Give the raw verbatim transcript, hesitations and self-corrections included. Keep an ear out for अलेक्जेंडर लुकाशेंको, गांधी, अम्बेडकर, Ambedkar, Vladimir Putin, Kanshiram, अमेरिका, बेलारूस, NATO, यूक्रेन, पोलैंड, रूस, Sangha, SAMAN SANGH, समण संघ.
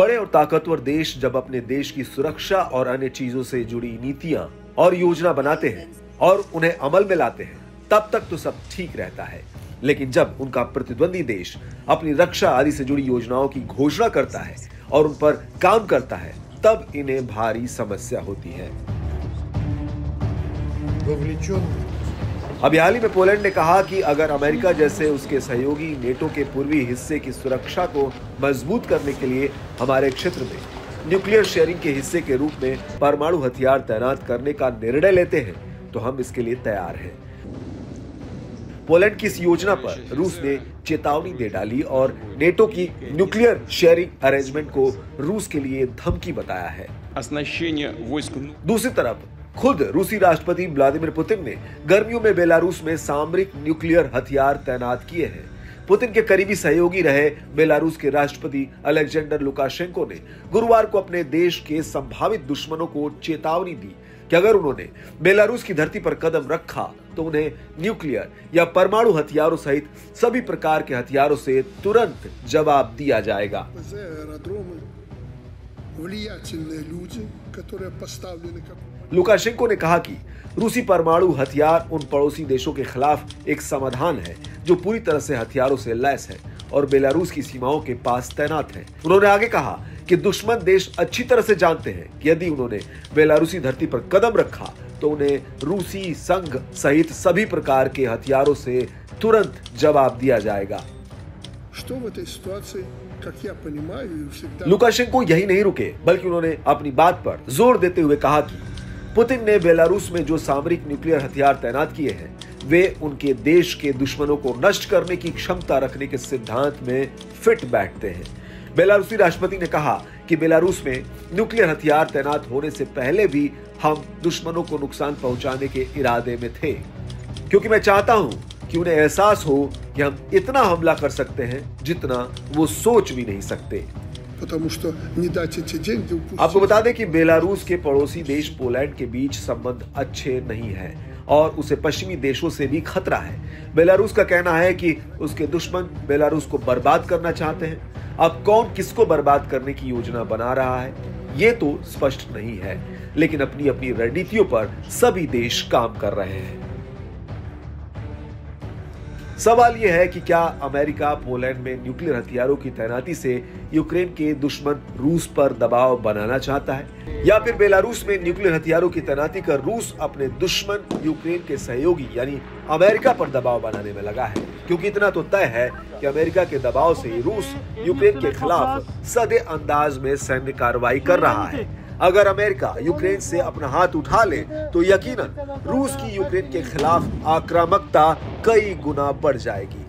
बड़े और ताकतवर देश जब अपने देश की सुरक्षा और अन्य चीजों से जुड़ी नीतियां और योजना बनाते हैं और उन्हें अमल में लाते हैं तब तक तो सब ठीक रहता है, लेकिन जब उनका प्रतिद्वंदी देश अपनी रक्षा आदि से जुड़ी योजनाओं की घोषणा करता है और उन पर काम करता है तब इन्हें भारी समस्या होती है। अभी हाल ही में पोलैंड ने कहा कि अगर अमेरिका जैसे उसके सहयोगी नेटो के पूर्वी हिस्से की सुरक्षा को मजबूत करने के लिए हमारे क्षेत्र में न्यूक्लियर शेयरिंग के हिस्से के रूप में परमाणु हथियार तैनात करने का निर्णय लेते हैं तो हम इसके लिए तैयार हैं। पोलैंड की इस योजना पर रूस ने चेतावनी दे डाली और नेटो की न्यूक्लियर शेयरिंग अरेंजमेंट को रूस के लिए धमकी बताया है। दूसरी तरफ खुद रूसी राष्ट्रपति व्लादिमीर पुतिन ने गर्मियों में बेलारूस में सामरिक न्यूक्लियर हथियार तैनात किए हैं। पुतिन के करीबी सहयोगी रहे बेलारूस के राष्ट्रपति अलेक्जेंडर लुकाशेंको ने गुरुवार को अपने देश के संभावित दुश्मनों को चेतावनी दी कि अगर उन्होंने बेलारूस की धरती पर कदम रखा तो उन्हें न्यूक्लियर या परमाणु हथियारों सहित सभी प्रकार के हथियारों से तुरंत जवाब दिया जाएगा। लुकाशेंको ने कहा कि रूसी परमाणु हथियार उन पड़ोसी देशों के खिलाफ एक समाधान है जो पूरी तरह से हथियारों से लैस है और बेलारूस की सीमाओं के पास तैनात है। उन्होंने आगे कहा कि दुश्मन देश अच्छी तरह से जानते हैं कि यदि उन्होंने बेलारूसी धरती पर कदम रखा तो उन्हें रूसी संघ सहित सभी प्रकार के हथियारों से तुरंत जवाब दिया जाएगा। लुकाशेंको यही नहीं रुके बल्कि उन्होंने अपनी बात पर जोर देते हुए कहा कि पुतिन ने बेलारूस में जो सामरिक न्यूक्लियर हथियार तैनात किए हैं वे उनके देश के दुश्मनों को नष्ट करने की क्षमता रखने के सिद्धांत में फिट बैठते हैं। बेलारूसी राष्ट्रपति ने कहा कि बेलारूस में न्यूक्लियर हथियार तैनात होने से पहले भी हम दुश्मनों को नुकसान पहुंचाने के इरादे में थे, क्योंकि मैं चाहता हूँ कि उन्हें एहसास हो कि हम इतना हमला कर सकते हैं जितना वो सोच भी नहीं सकते। आपको बता दें कि बेलारूस के पड़ोसी देश पोलैंड के बीच संबंध अच्छे नहीं हैं और उसे पश्चिमी देशों से भी खतरा है। बेलारूस का कहना है कि उसके दुश्मन बेलारूस को बर्बाद करना चाहते हैं। अब कौन किसको बर्बाद करने की योजना बना रहा है ये तो स्पष्ट नहीं है, लेकिन अपनी अपनी रणनीतियों पर सभी देश काम कर रहे हैं। सवाल यह है कि क्या अमेरिका पोलैंड में न्यूक्लियर हथियारों की तैनाती से यूक्रेन के दुश्मन रूस पर दबाव बनाना चाहता है या फिर बेलारूस में न्यूक्लियर हथियारों की तैनाती कर रूस अपने दुश्मन यूक्रेन के सहयोगी यानी अमेरिका पर दबाव बनाने में लगा है, क्योंकि इतना तो तय है कि अमेरिका के दबाव से रूस यूक्रेन के खिलाफ सदे अंदाज में सैन्य कार्रवाई कर रहा है। अगर अमेरिका यूक्रेन से अपना हाथ उठा ले तो यकीनन रूस की यूक्रेन के खिलाफ आक्रामकता कई गुना बढ़ जाएगी।